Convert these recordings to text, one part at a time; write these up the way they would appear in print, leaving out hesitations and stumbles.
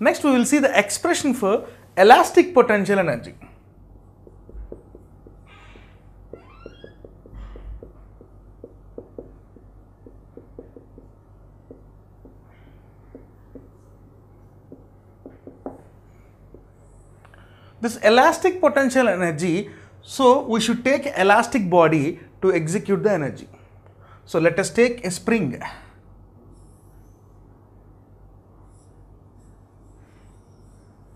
Next, we will see the expression for elastic potential energy. This elastic potential energy, so we should take elastic body to execute the energy. So let us take a spring.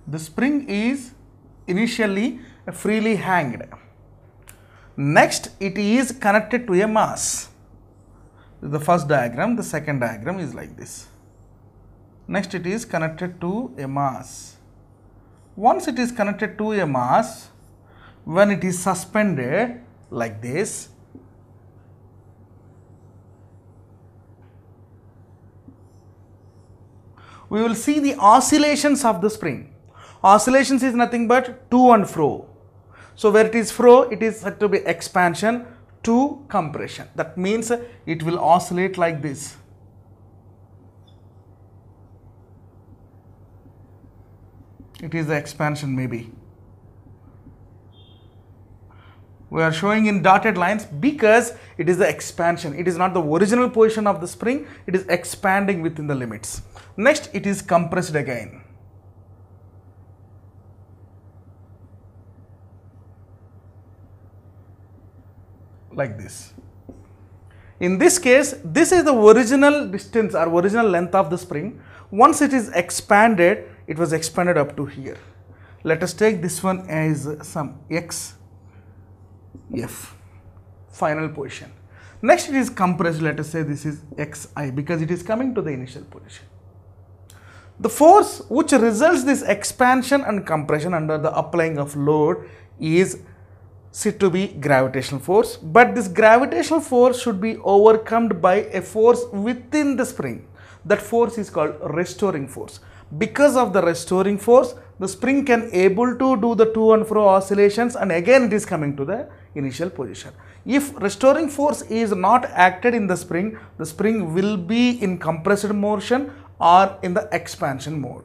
The spring is initially freely hanged. Next, it is connected to a mass. The first diagram, the second diagram is like this. Next, it is connected to a mass. Once it is connected to a mass, when it is suspended like this, we will see the oscillations of the spring. Oscillations is nothing but to and fro. So where it is fro, it is said to be expansion to compression. That means it will oscillate like this. It is the expansion maybe. We are showing in dotted lines because it is the expansion. It is not the original position of the spring. It is expanding within the limits. Next, it is compressed again. Like this. In this case, this is the original distance or original length of the spring. Once it is expanded, it was expanded up to here. Let us take this one as some X, F, final position. Next, it is compressed. Let us say this is Xi because it is coming to the initial position. The force which results this expansion and compression under the applying of load is said to be gravitational force, but this gravitational force should be overcome by a force within the spring. That force is called restoring force. Because of the restoring force, the spring can able to do the to and fro oscillations, and again it is coming to the initial position. If restoring force is not acted in the spring will be in compressed motion or in the expansion mode.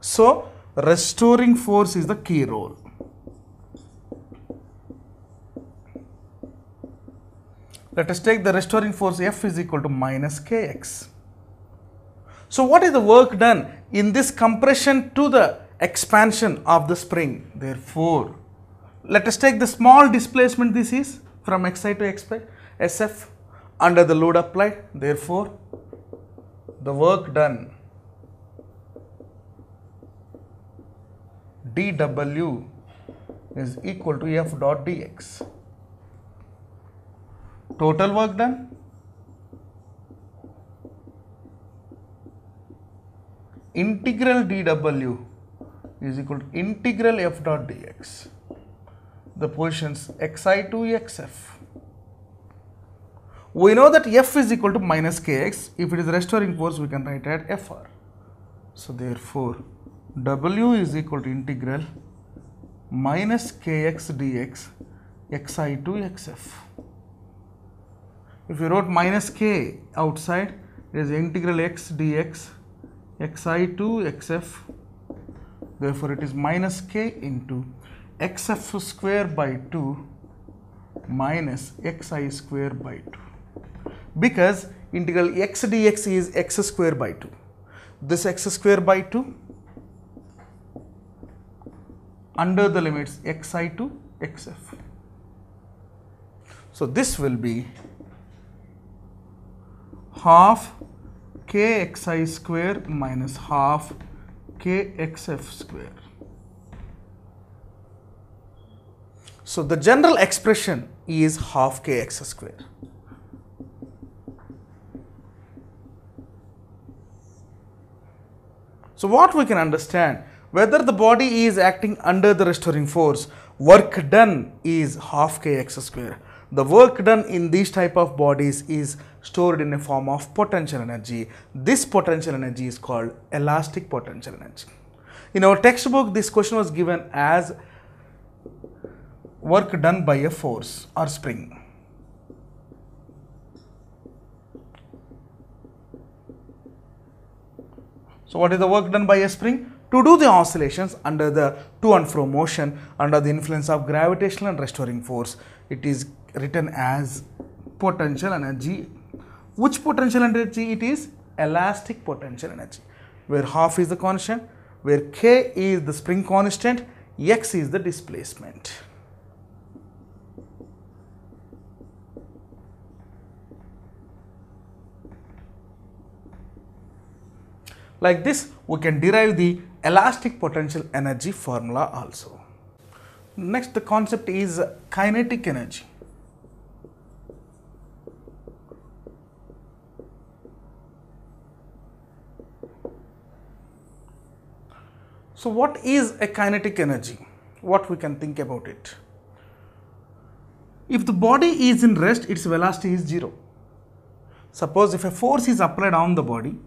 So, restoring force is the key role. Let us take the restoring force F is equal to minus Kx. So what is the work done in this compression to the expansion of the spring? Therefore, let us take the small displacement this is from xi to xi, sf under the load applied. Therefore, the work done dW is equal to F dot dx. Total work done integral dW is equal to integral F dot dx. The positions xi to xf. We know that F is equal to minus kx. If it is restoring force, we can write at Fr. So therefore, W is equal to integral minus kx dx xi to xf. If you wrote minus k outside, it is integral x dx xi to xf. Therefore, it is minus k into xf square by 2 minus xi square by 2. Because integral x dx is x square by 2. This x square by 2 under the limits xi to xf. So, this will be half kxi square minus half kxf square. So the general expression is half kx square. So what we can understand, whether the body is acting under the restoring force, work done is half kx square. The work done in these type of bodies is stored in a form of potential energy. This potential energy is called elastic potential energy. In our textbook, this question was given as work done by a force or spring. So what is the work done by a spring? to do the oscillations under the to and fro motion under the influence of gravitational and restoring force. It is written as potential energy. Which potential energy it is? Elastic potential energy, where half is the constant, where K is the spring constant, X is the displacement. Like this, we can derive the elastic potential energy formula also. Next, the concept is kinetic energy. So, what is a kinetic energy? What we can think about it? If the body is in rest, its velocity is 0. Suppose if a force is applied on the body,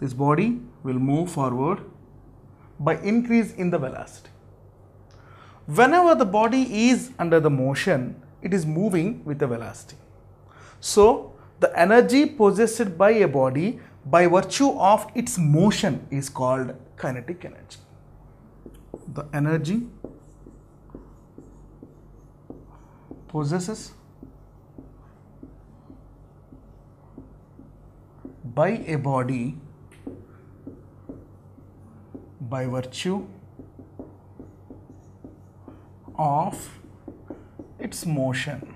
this body will move forward by increase in the velocity. Whenever the body is under the motion, it is moving with the velocity. So, the energy possessed by a body by virtue of its motion is called kinetic energy. The energy possesses by a body by virtue of its motion.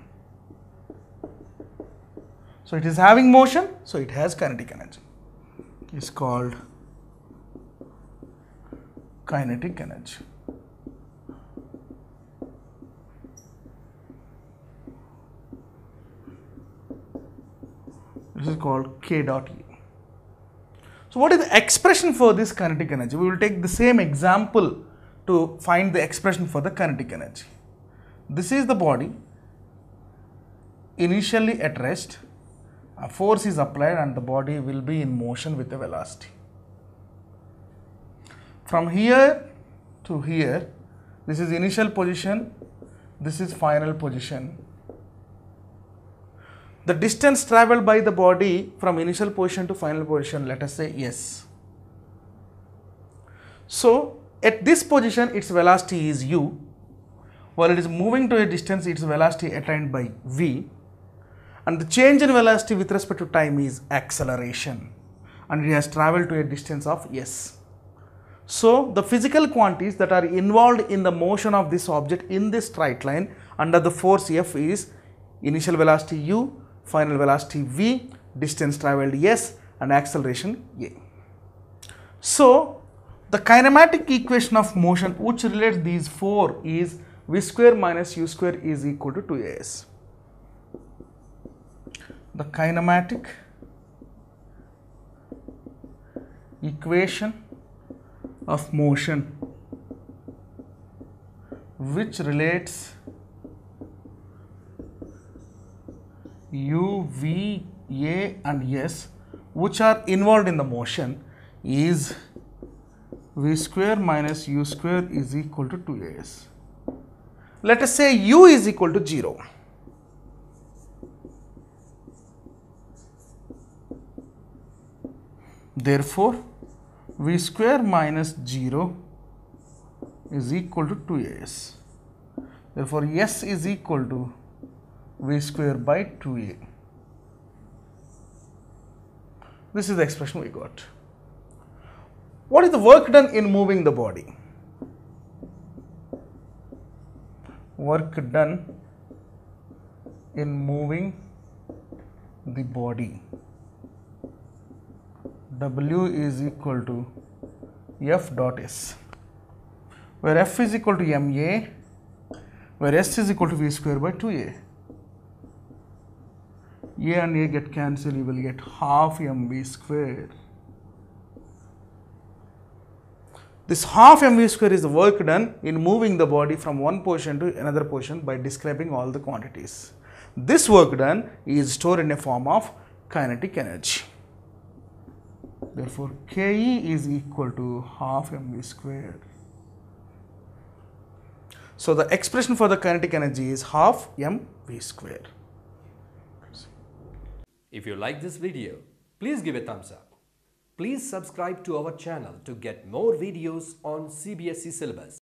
So it is having motion, so it has kinetic energy. Is called kinetic energy. This is called K dot E. So, what is the expression for this kinetic energy? We will take the same example to find the expression for the kinetic energy. This is the body initially at rest. A force is applied and the body will be in motion with the velocity. From here to here, this is initial position, this is final position. The distance traveled by the body from initial position to final position, let us say S. So, at this position, its velocity is U. While it is moving to a distance, its velocity attained by V. And the change in velocity with respect to time is acceleration, and it has traveled to a distance of S. So, the physical quantities that are involved in the motion of this object in this straight line under the force F is initial velocity U, final velocity V, distance traveled S, and acceleration A. So, the kinematic equation of motion which relates these four is V square minus U square is equal to 2as. The kinematic equation of motion which relates U, V, A and S which are involved in the motion is V square minus U square is equal to 2as. Let us say U is equal to 0. Therefore, V square minus 0 is equal to 2as. Therefore, S is equal to V square by 2a. This is the expression we got. What is the work done in moving the body? Work done in moving the body. W is equal to F dot S, where F is equal to ma, where S is equal to V square by 2a. A and a get cancelled, you will get half mv square. This half mv square is the work done in moving the body from one portion to another portion by describing all the quantities. This work done is stored in a form of kinetic energy. Therefore, KE is equal to half mv squared. So, the expression for the kinetic energy is half mv squared. If you like this video, please give a thumbs up. Please subscribe to our channel to get more videos on CBSE syllabus.